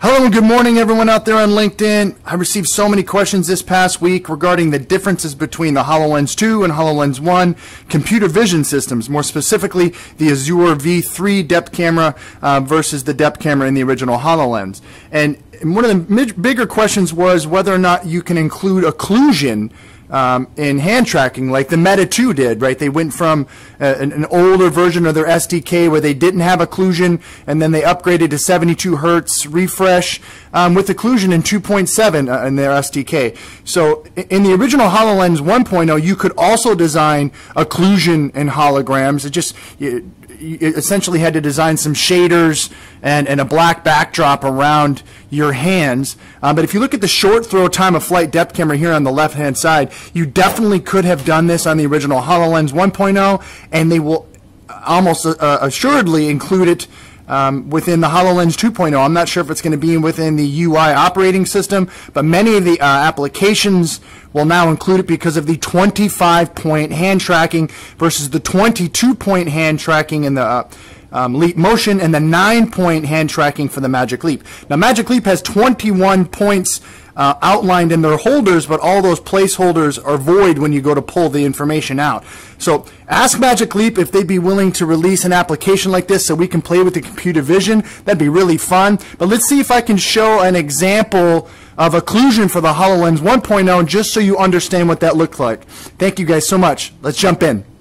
Hello and good morning everyone out there on LinkedIn. I received so many questions this past week regarding the differences between the HoloLens 2 and HoloLens 1 computer vision systems, more specifically the Azure V3 depth camera versus the depth camera in the original HoloLens. And one of the bigger questions was whether or not you can include occlusion in hand tracking, like the Meta 2 did, right? They went from an older version of their SDK where they didn't have occlusion, and then they upgraded to 72 hertz refresh with occlusion in 2.7 in their SDK. So in the original HoloLens 1.0, you could also design occlusion and holograms. You essentially had to design some shaders and a black backdrop around your hands. But if you look at the short throw time of flight depth camera here on the left-hand side, you definitely could have done this on the original HoloLens 1.0, and they will almost assuredly include it within the HoloLens 2.0. I'm not sure if it's going to be within the UI operating system, but many of the applications will now include it because of the 25-point hand tracking versus the 22-point hand tracking in the Leap Motion and the 9-point hand tracking for the Magic Leap. Now, Magic Leap has 21 points outlined in their holders, but all those placeholders are void when you go to pull the information out. So ask Magic Leap if they'd be willing to release an application like this so we can play with the computer vision. That'd be really fun. But let's see if I can show an example of occlusion for the HoloLens 1.0 just so you understand what that looked like. Thank you guys so much. Let's jump in.